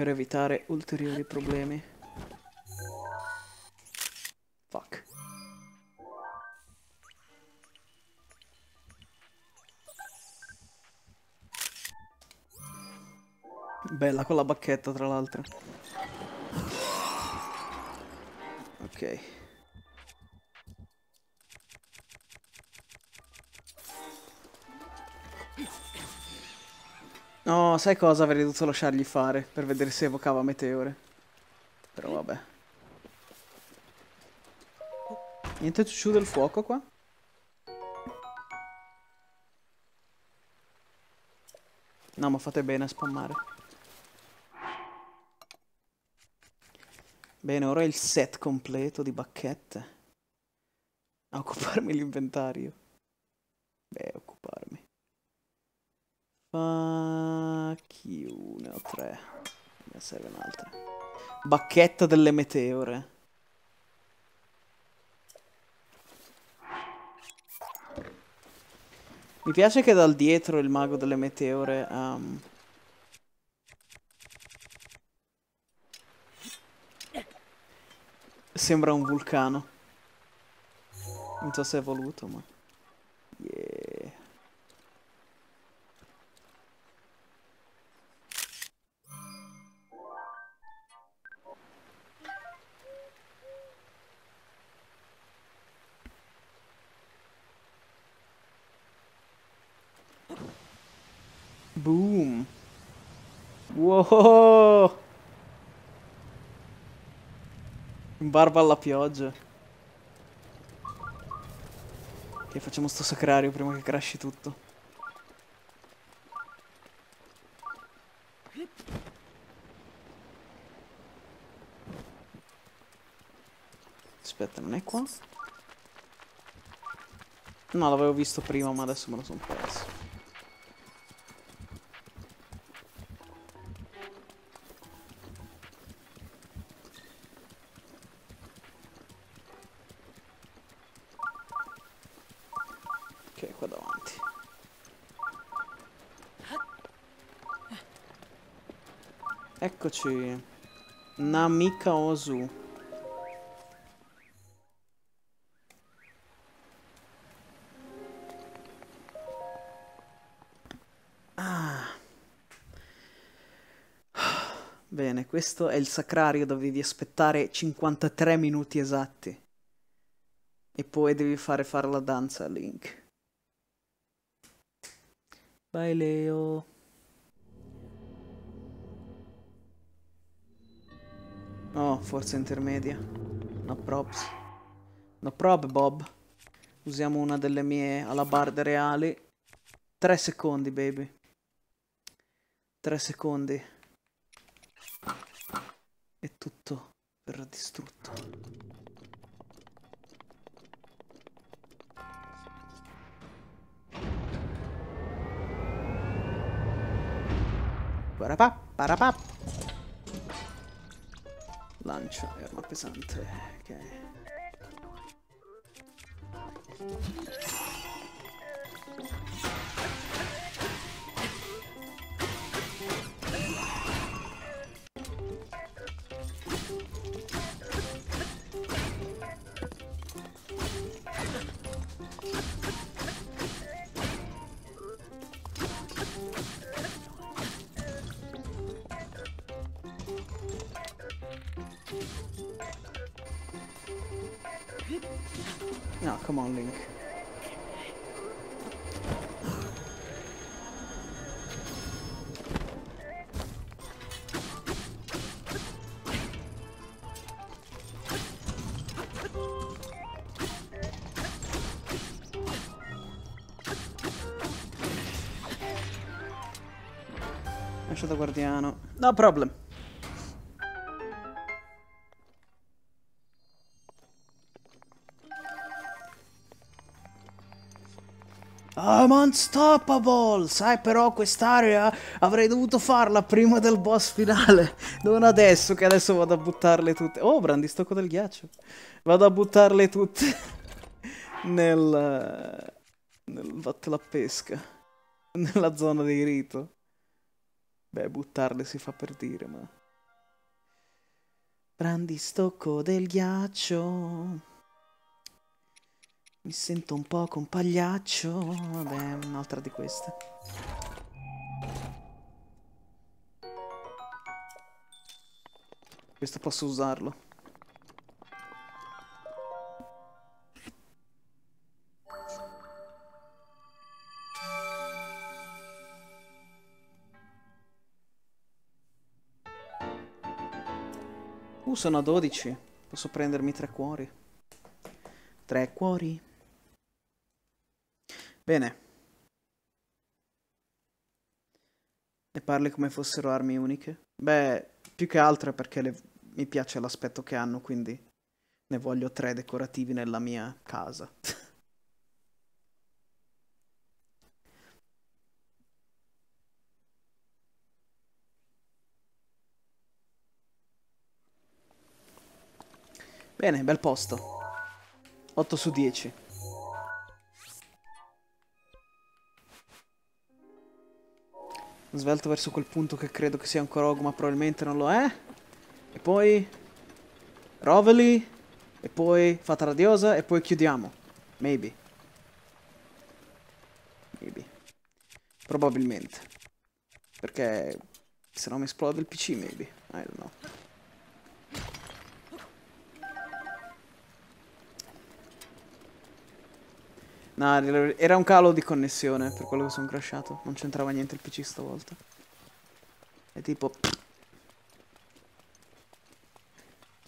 per evitare ulteriori problemi. Fuck. Bella con la bacchetta, tra l'altro. Ok. No, sai cosa? Avrei dovuto lasciargli fare per vedere se evocava meteore. Però vabbè. Niente ciucciù del fuoco qua? No, ma fate bene a spammare. Bene, ora è il set completo di bacchette. A occuparmi l'inventario. Beh, occuparmi. Fuck you, ne ho tre. Ne serve un'altra. Bacchetta delle meteore. Mi piace che dal dietro il mago delle meteore sembra un vulcano. Non so se è voluto, ma... Yeah. Boom. Wow. In barba alla pioggia. Ok, facciamo sto sacrario prima che crashi tutto. Aspetta, non è qua? No, l'avevo visto prima, ma adesso me lo sono perso. Eccoci. Namika Ozu. Ah. Bene, questo è il sacrario dove devi aspettare 53 minuti esatti. E poi devi fare la danza a Link. Vai Leo. Oh, forza intermedia. No props. No prob, Bob. Usiamo una delle mie alabarde reali. 3 secondi, baby. 3 secondi. E tutto verrà distrutto. Parapà, parapà. Lancia e arma pesante, ok. No, come on, Link. Lasciato guardiano. No problem. I'm unstoppable! Sai però quest'area avrei dovuto farla prima del boss finale. Non adesso, che adesso vado a buttarle tutte. Oh, brandistocco del ghiaccio. Vado a buttarle tutte nel vattela pesca. Nella zona dei rito. Beh, buttarle si fa per dire, ma... Brandistocco del ghiaccio. Mi sento un po' con pagliaccio. Vabbè, un'altra di queste. Questo posso usarlo. Sono a 12. Posso prendermi 3 cuori. 3 cuori. Bene. Ne parli come fossero armi uniche? Beh, più che altro è perché mi piace l'aspetto che hanno, quindi ne voglio 3 decorativi nella mia casa. Bene, bel posto. 8 su 10. Svelto verso quel punto che credo che sia un corogo, ma probabilmente non lo è. E poi roveli. E poi fata radiosa. E poi chiudiamo. Maybe. Maybe. Probabilmente. Perché se no mi esplode il PC, maybe. I don't know. No, era un calo di connessione per quello che sono crashato. Non c'entrava niente il PC stavolta. È tipo...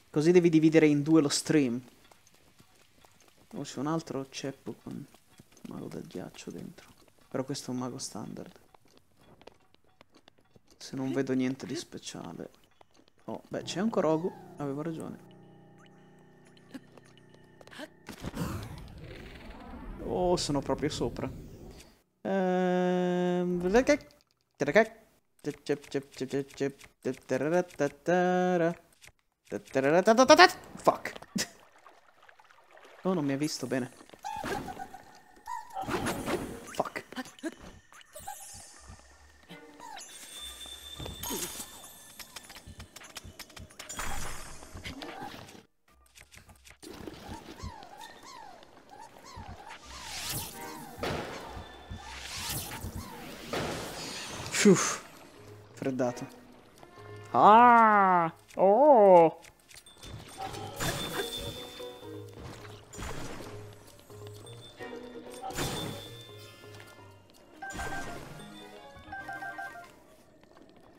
Così devi dividere in 2 lo stream. Oh, c'è un altro ceppo con un mago del ghiaccio dentro. Però questo è un mago standard. Se non vedo niente di speciale. Oh, beh, c'è un corogo. Avevo ragione. Oh, sono proprio sopra. Fuck. Oh, non mi ha visto bene. Fuck. Uff, freddato. Ah! Oh!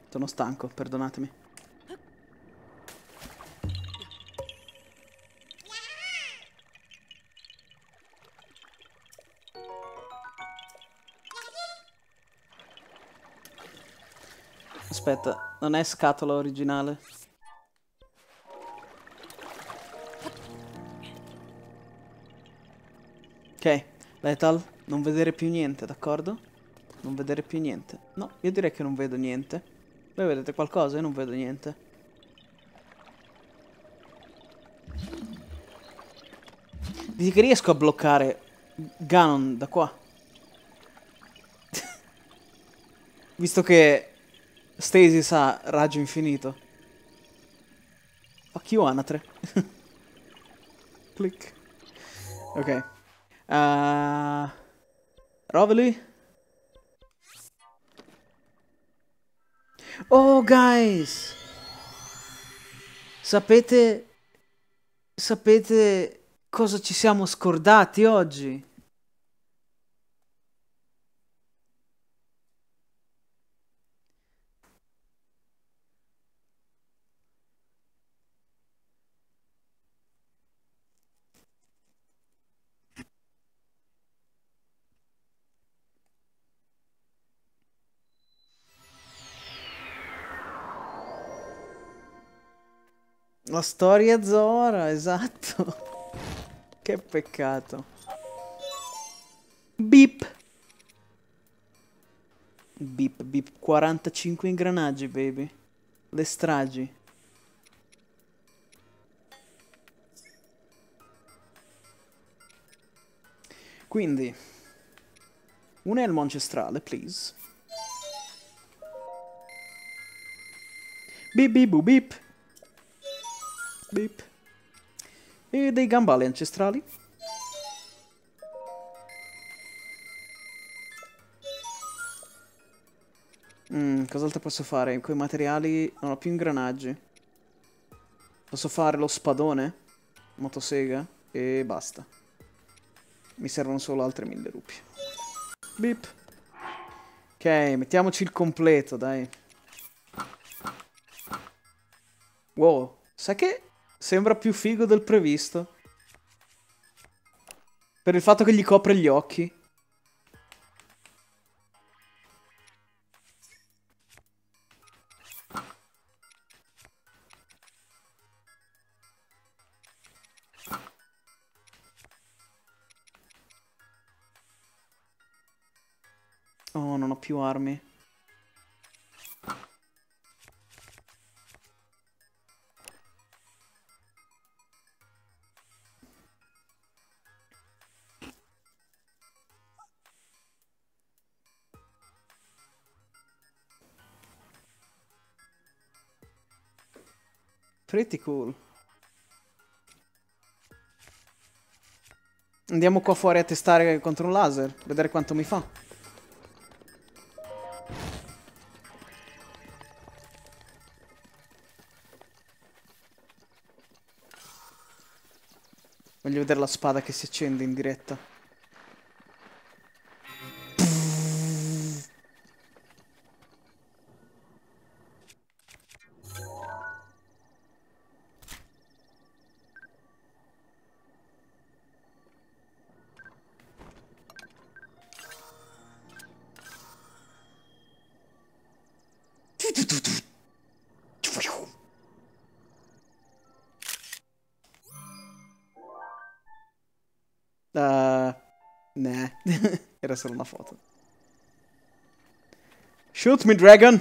Sono stanco, perdonatemi. Aspetta, non è scatola originale. Ok, Lethal, non vedere più niente, d'accordo? Non vedere più niente. No, io direi che non vedo niente. Voi vedete qualcosa? Io non vedo niente. Dici che riesco a bloccare Ganon da qua? Visto che... Stasis ha raggio infinito. Fuck you, anatre. Click. Ok. Rovely. Oh, guys. Sapete... Sapete cosa ci siamo scordati oggi? La storia Zora, esatto. Che peccato. Beep. Beep, beep. 45 ingranaggi, baby. Le stragi. Quindi, un elmo ancestrale, please. Beep, beep, beep. Beep. E dei gambali ancestrali. Cos'altro posso fare? Con i materiali non ho più ingranaggi. Posso fare lo spadone, motosega e basta. Mi servono solo altre 1000 rupie. Bip. Ok, mettiamoci il completo, dai. Wow, sai che sembra più figo del previsto? Per il fatto che gli copre gli occhi. Oh, non ho più armi. Pretty cool. Andiamo qua fuori a testare contro un laser, vedere quanto mi fa. Voglio vedere la spada che si accende in diretta. Era solo una foto. Shoot me, dragon!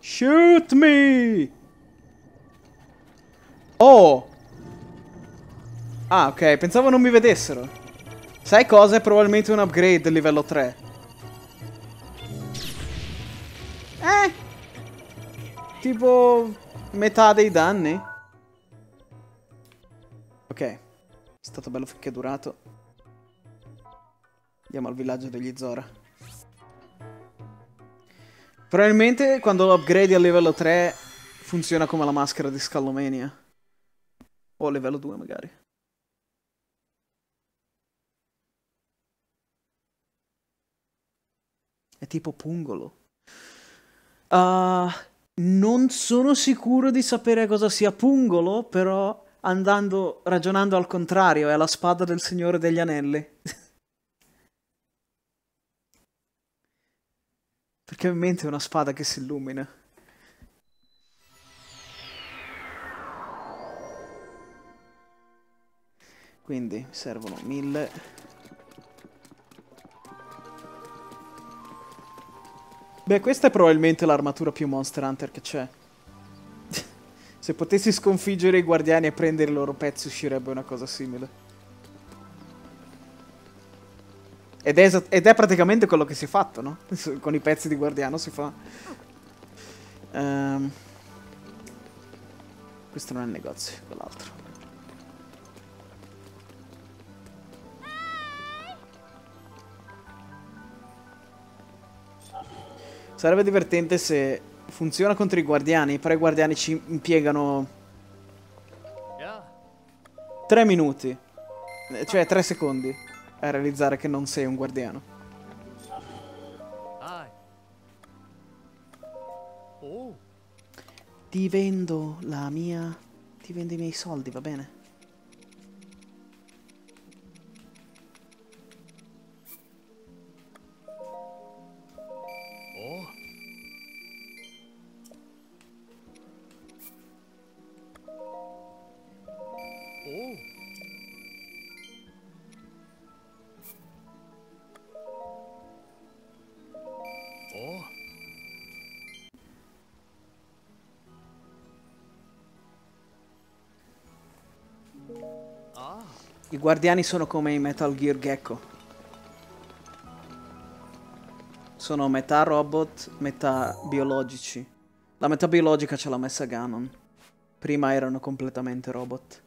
Shoot me! Oh! Ah, ok, pensavo non mi vedessero. Sai cosa? È probabilmente un upgrade del livello 3. Tipo metà dei danni. Ok, è stato bello finché è durato. Andiamo al villaggio degli Zora. Probabilmente quando lo upgrade al livello 3 funziona come la maschera di Scalomenia. O livello 2 magari. È tipo pungolo. Non sono sicuro di sapere cosa sia pungolo, però... ragionando al contrario, è la spada del Signore degli Anelli. Perché ovviamente è una spada che si illumina. Quindi servono 1000. Beh, questa è probabilmente l'armatura più Monster Hunter che c'è. Se potessi sconfiggere i guardiani e prendere i loro pezzi uscirebbe una cosa simile. Ed è praticamente quello che si è fatto, no? Con i pezzi di guardiano si fa. Questo non è il negozio, quell'altro. Sarebbe divertente se... funziona contro i guardiani, però i guardiani ci impiegano 3 minuti, cioè 3 secondi a realizzare che non sei un guardiano. Ti vendo la mia... ti vendo i miei soldi, va bene? I guardiani sono come i Metal Gear Gecko. Sono metà robot, metà biologici. La metà biologica ce l'ha messa Ganon. Prima erano completamente robot.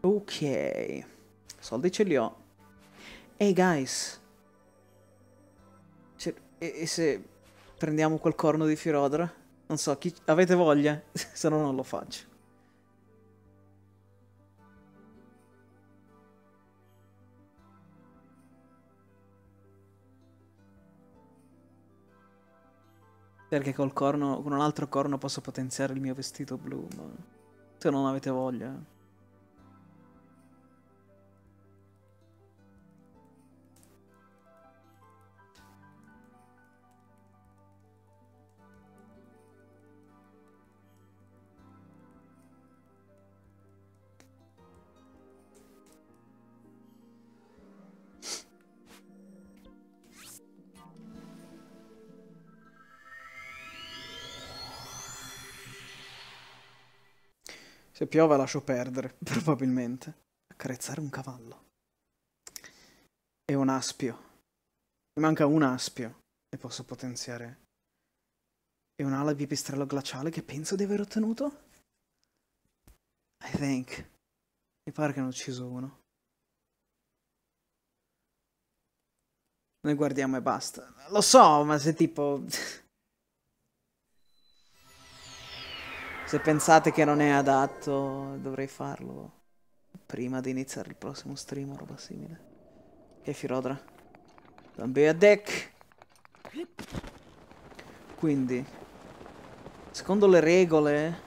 Ok. Soldi ce li ho. Hey guys. E se prendiamo quel corno di Firodra? Non so, chi avete voglia? Se no non lo faccio. Perché col corno, con un altro corno posso potenziare il mio vestito blu, ma se non avete voglia. Se piove lascio perdere, probabilmente. Accarezzare un cavallo. E un aspio. Mi manca un aspio. E posso potenziare. E un'ala di pipistrello glaciale che penso di aver ottenuto? I think. Mi pare che hanno ucciso uno. Noi guardiamo e basta. Lo so, ma se tipo... Se pensate che non è adatto, dovrei farlo prima di iniziare il prossimo stream o roba simile. Ok, Firodra. Don't be a dick. Quindi, secondo le regole...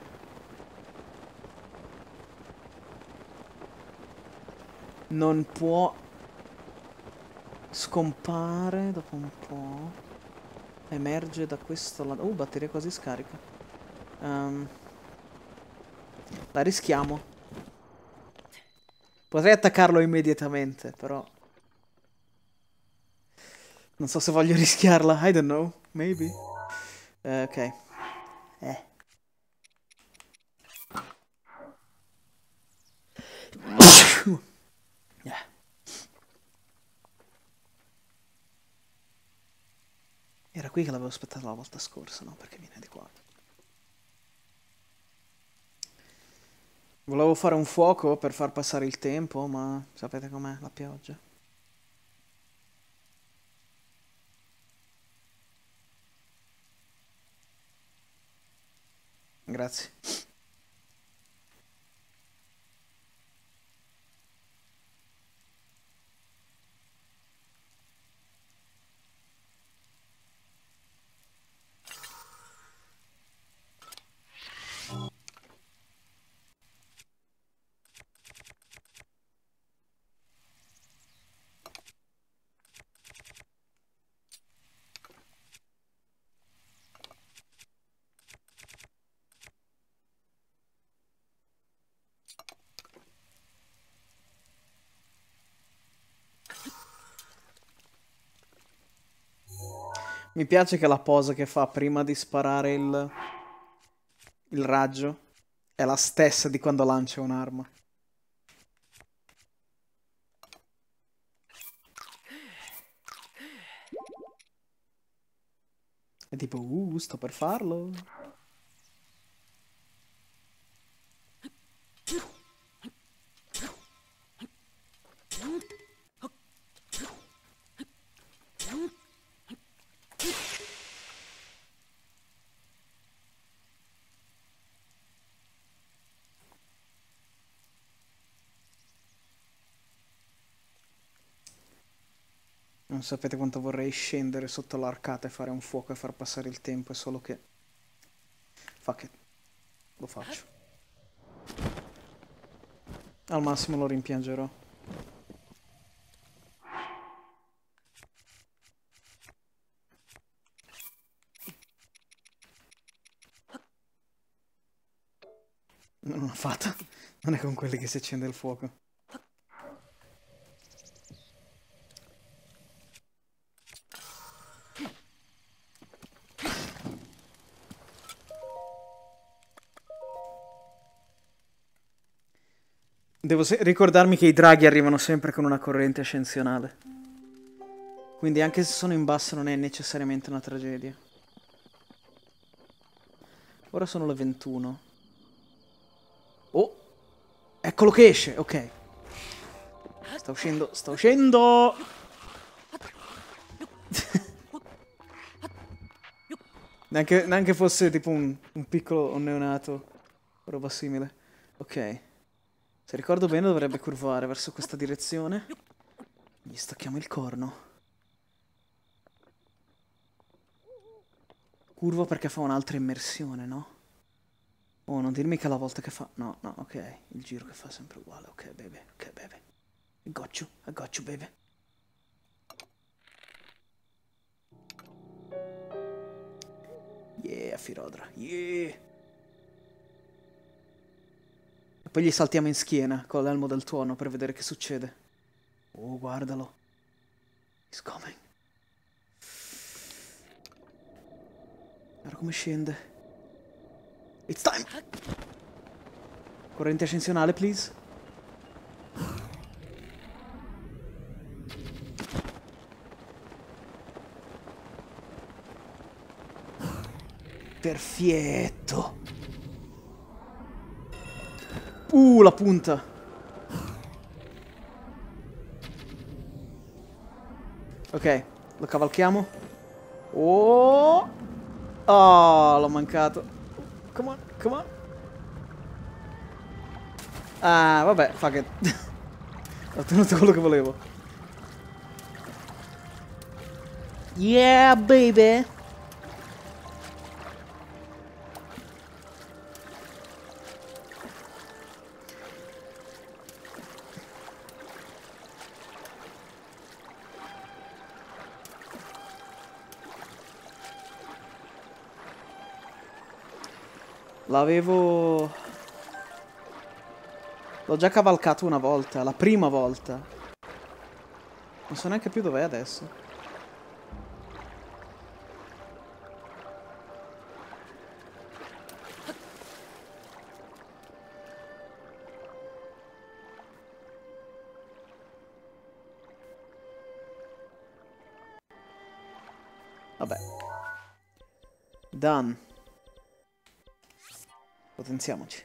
non può scompare dopo un po'. Emerge da questo lato... batteria quasi scarica. La rischiamo. Potrei attaccarlo immediatamente, però non so se voglio rischiarla. I don't know, maybe. Ok. Yeah. Era qui che l'avevo aspettato la volta scorsa, no? Perché viene di qua. Volevo fare un fuoco per far passare il tempo, ma sapete com'è la pioggia. Grazie. Mi piace che la posa che fa prima di sparare il raggio è la stessa di quando lancia un'arma. È tipo, sto per farlo. Non sapete quanto vorrei scendere sotto l'arcata e fare un fuoco e far passare il tempo, è solo che... Fuck it. Lo faccio. Al massimo lo rimpiangerò. Non l'ho fatta. Non è con quelli che si accende il fuoco. Devo ricordarmi che i draghi arrivano sempre con una corrente ascensionale. Quindi anche se sono in basso non è necessariamente una tragedia. Ora sono le 21. Oh! Eccolo che esce, ok. Sta uscendo, sta uscendo! Neanche fosse tipo un piccolo neonato, roba simile. Ok. Se ricordo bene dovrebbe curvare verso questa direzione. Gli stacchiamo il corno. Curvo perché fa un'altra immersione, no? Oh, non dirmi che la volta che fa... No, no, ok. Il giro che fa è sempre uguale. Ok, baby, ok, baby. I got you, baby. Yeah, Firodra, yeah! E poi gli saltiamo in schiena con l'elmo del tuono per vedere che succede. Oh, guardalo. He's coming. Guarda come scende. It's time! Corrente ascensionale, please. Perfetto. La punta. Ok, lo cavalchiamo. Oh! Oh, l'ho mancato. Come on, come on. Ah, vabbè, fuck it. Ho ottenuto quello che volevo. Yeah, baby. L'avevo... L'ho già cavalcato una volta, la prima volta. Non so neanche più dov'è adesso. Vabbè. Done. Potenziamoci.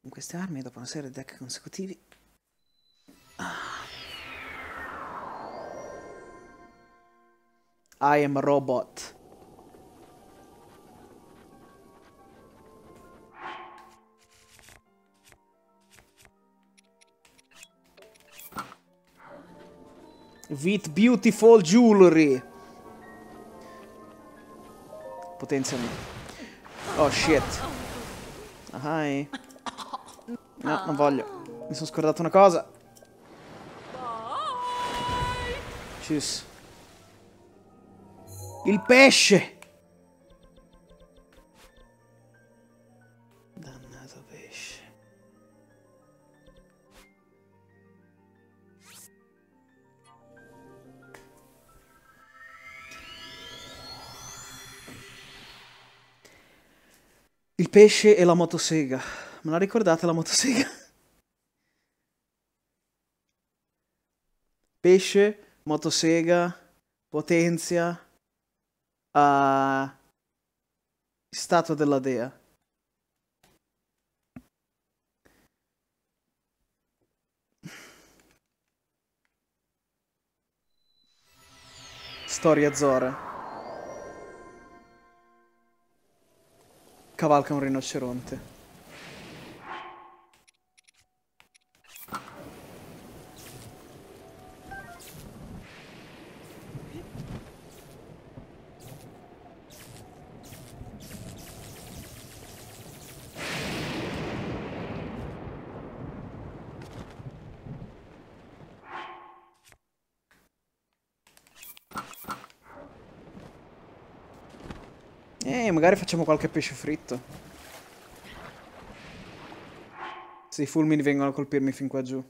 Con queste armi, dopo una serie di deck consecutivi... I am a robot. With beautiful jewelry. Potenziami. Oh shit. Ahai. No, non voglio. Mi sono scordato una cosa. Cheers. Il pesce. Dannato pesce. Il pesce e la motosega. Me la ricordate la motosega? Pesce, motosega, potenzia. Statua della dea. Storia Zora. Cavalca un rinoceronte. Magari facciamo qualche pesce fritto. Se i fulmini vengono a colpirmi fin qua giù.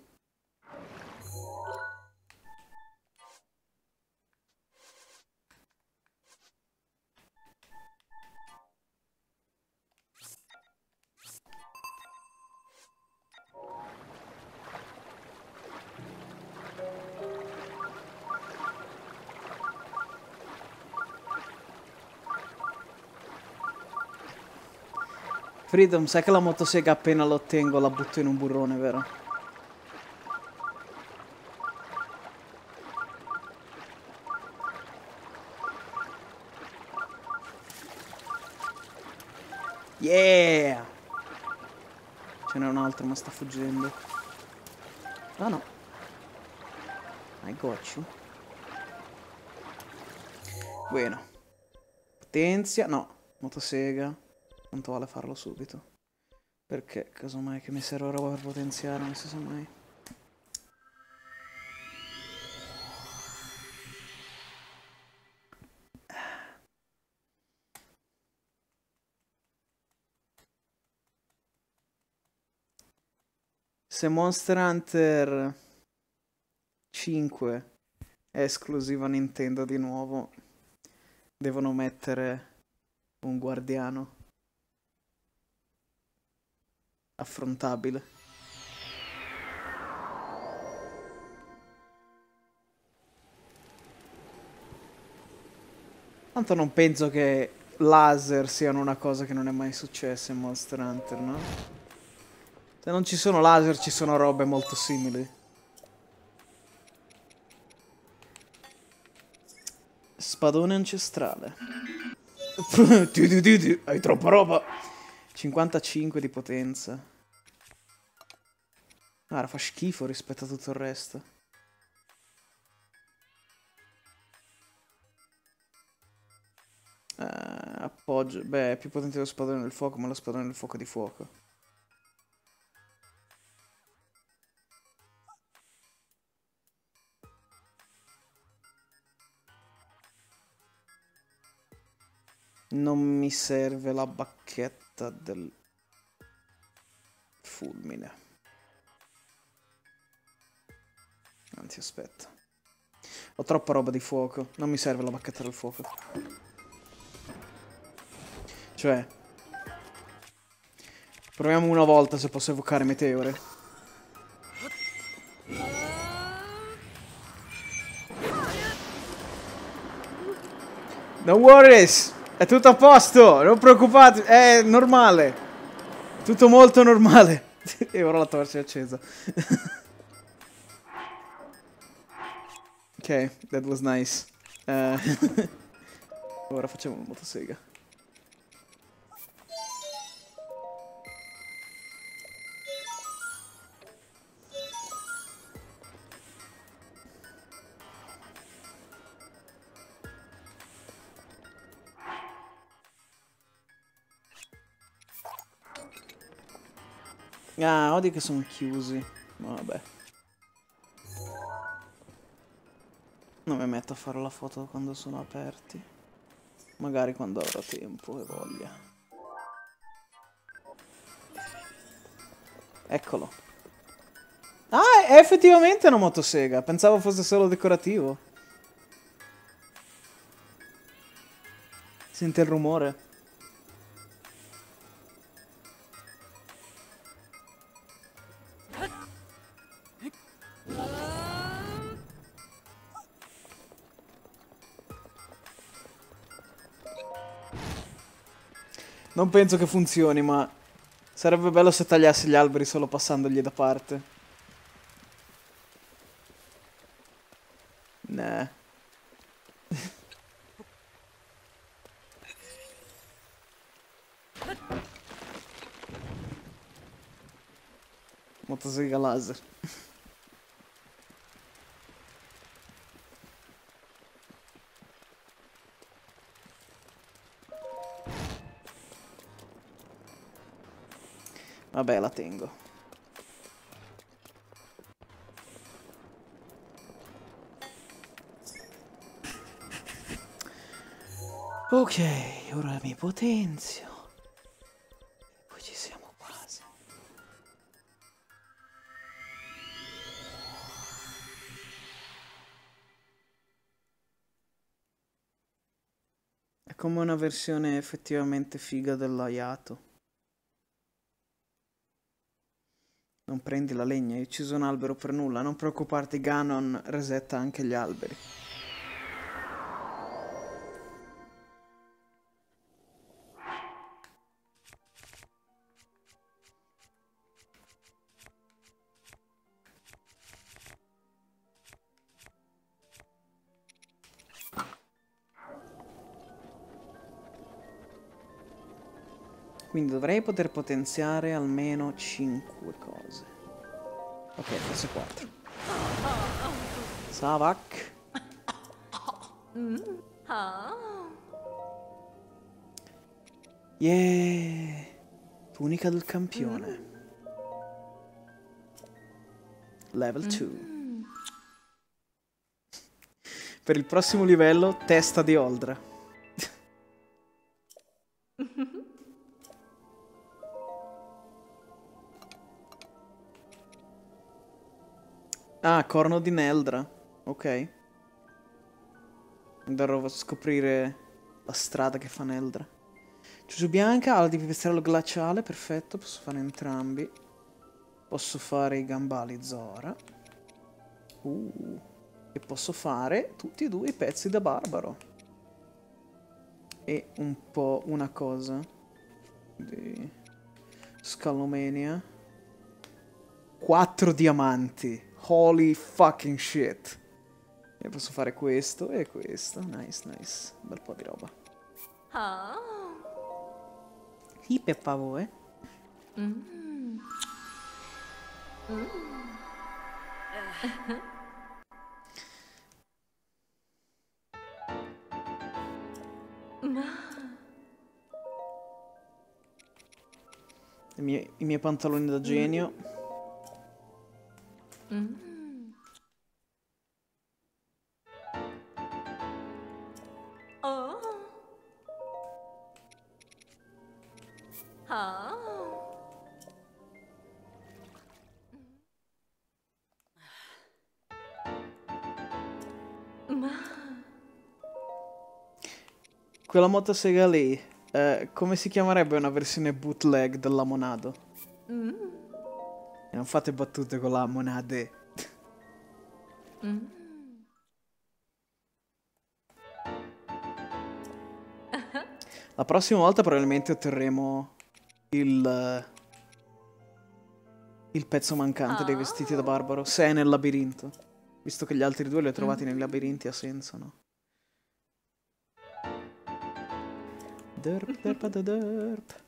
Freedom, sai che la motosega appena l'ottengo la butto in un burrone, vero? Yeah! Ce n'è un altro, ma sta fuggendo. Ah no. I got you. Bueno. Potenzia. No. Motosega. Tanto vale farlo subito. Perché casomai che mi serve roba per potenziare, non si sa mai. Se Monster Hunter 5 è esclusiva Nintendo di nuovo, devono mettere un guardiano affrontabile. Tanto non penso che laser siano una cosa che non è mai successa in Monster Hunter, no? Se non ci sono laser ci sono robe molto simili. Spadone ancestrale. Hai troppa roba. 55 di potenza. Guarda, fa schifo rispetto a tutto il resto. Appoggio. Beh, è più potente lo spadone del fuoco, ma lo spadone del fuoco è di fuoco. Non mi serve la bacchetta del fulmine. Anzi, aspetta. Ho troppa roba di fuoco. Non mi serve la bacchetta del fuoco. Cioè, proviamo una volta se posso evocare meteore. No worries! È tutto a posto, non preoccupatevi, è normale. Tutto molto normale. E ora la torcia è accesa. Ok, that was nice. Ora facciamo una motosega. Ah, odio che sono chiusi. Vabbè. Non mi metto a fare la foto quando sono aperti. Magari quando avrò tempo e voglia. Eccolo. Ah, è effettivamente una motosega. Pensavo fosse solo decorativo. Sente il rumore. Non penso che funzioni, ma sarebbe bello se tagliassi gli alberi solo passandogli da parte. Nah. Motosega laser. Vabbè, la tengo. Ok, ora mi potenzio. Poi ci siamo quasi. È come una versione effettivamente figa dell'Ayato. Non prendi la legna, hai ucciso un albero per nulla. Non preoccuparti, Ganon resetta anche gli alberi. Quindi dovrei poter potenziare almeno 5 cose. Ok, forse 4. Savak. Yeah. Tunica del campione. Level 2. Per il prossimo livello, testa di Oldra. Ah, corno di Neldra. Ok. Andrò a scoprire la strada che fa Neldra. Ciuccio bianca, ala di pipistrello glaciale, perfetto, posso fare entrambi. Posso fare i gambali Zora. E posso fare tutti e due i pezzi da barbaro. E un po' una cosa di Scalomenia. 4 diamanti. Holy fucking shit. E posso fare questo e questo. Nice, nice. Un bel po' di roba. Hippe pavo, eh? I miei pantaloni da genio. Quella motosega lì, come si chiamerebbe una versione bootleg della Monado? E non fate battute con la Monade. La prossima volta probabilmente otterremo il pezzo mancante dei vestiti da barbaro, se è nel labirinto. Visto che gli altri due li ho trovati nei labirinti, ha senso, no? Derp, derp, derp, derp.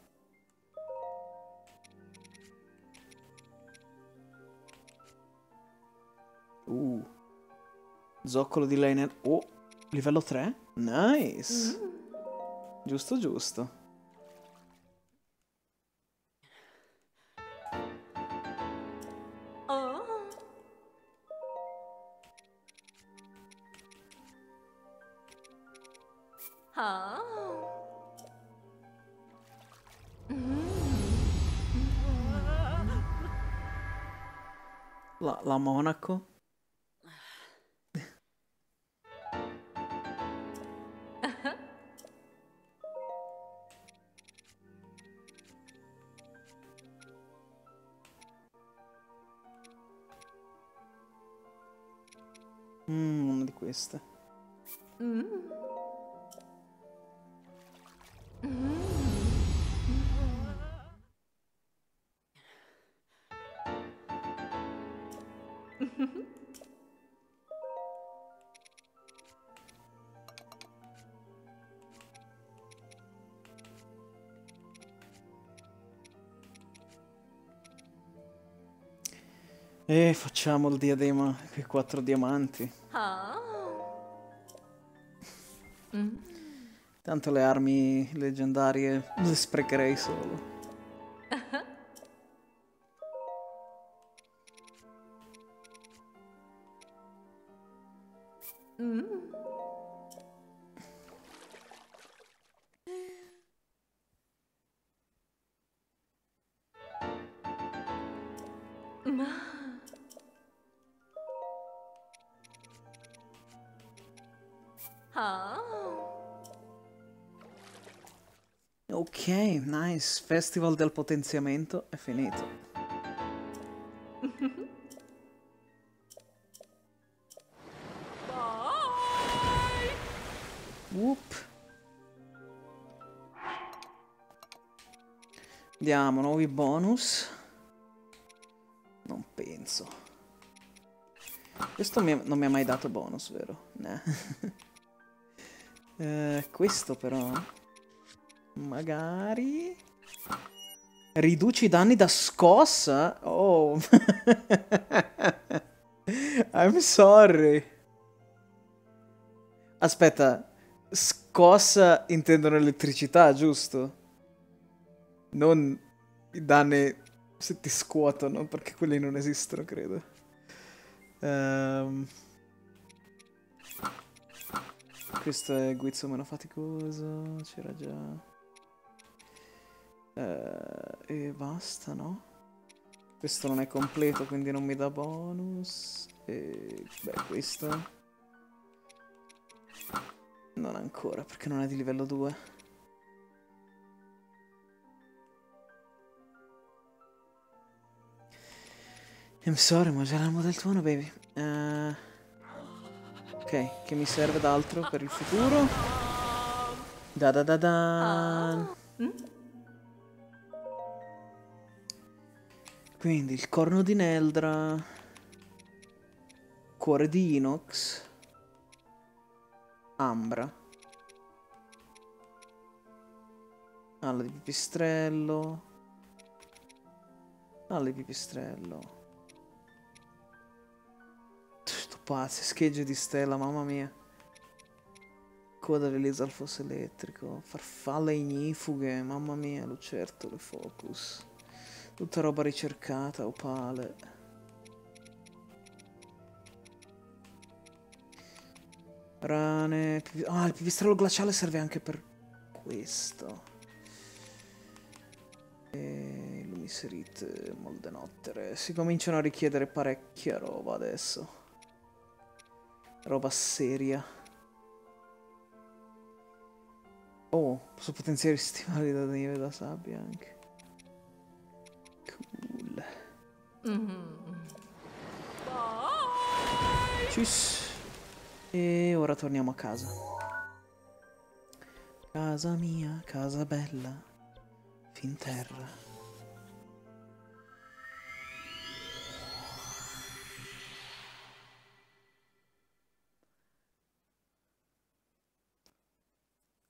Zoccolo di lei nel... Oh, livello 3? Nice! Giusto, giusto. La Monaco. Una di queste. E facciamo il diadema con i 4 diamanti. Tanto le armi leggendarie le sprecherei solo. Ok, nice. Festival del potenziamento è finito. Vediamo nuovi bonus. Non penso. Questo non mi ha mai dato bonus, vero? No. Questo però... Magari... Riduci i danni da scossa? Oh. I'm sorry. Aspetta. Scossa intendono elettricità, giusto? Non i danni se ti scuotono, perché quelli non esistono, credo. Questo è guizzo meno faticoso, c'era già. E basta, no? Questo non è completo, quindi non mi dà bonus. E beh, questo non ancora, perché non è di livello 2. I'm sorry, ma già l'amo del tuono, baby. Ok, che mi serve d'altro per il futuro. Da da da da. Quindi il corno di Neldra, cuore di Inox, ambra, alla di pipistrello, alla di pipistrello. Pazzi, schegge di stella, mamma mia. Coda realizza il fosso elettrico. Farfalle ignifughe, mamma mia. Lucertole, focus. Tutta roba ricercata, opale. Rane. Ah, il pipistrello glaciale serve anche per questo. E Lumiserite, Moldenottere. Si cominciano a richiedere parecchia roba adesso. Roba seria. Oh, posso potenziare i stivali da neve e da sabbia anche. Cool. Cius. E ora torniamo a casa. Casa mia, casa bella, fin terra.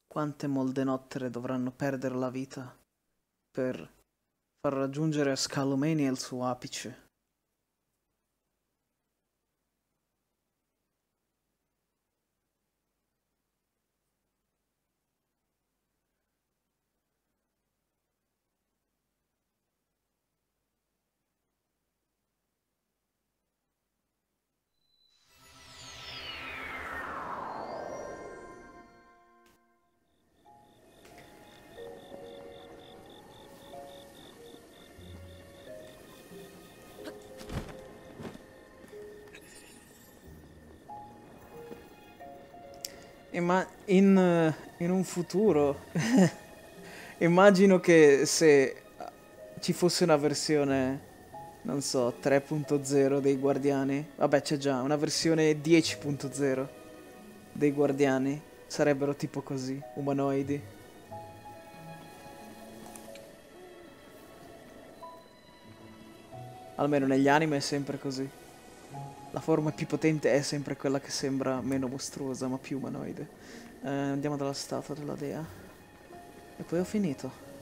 Quante moldenottere dovranno perdere la vita per far raggiungere a Scalomenia il suo apice? Ma in un futuro immagino che se ci fosse una versione, non so, 3.0 dei guardiani, vabbè c'è già, una versione 10.0 dei guardiani, sarebbero tipo così, umanoidi. Almeno negli anime è sempre così. La forma più potente è sempre quella che sembra meno mostruosa, ma più umanoide. Andiamo dalla statua della dea. E poi ho finito.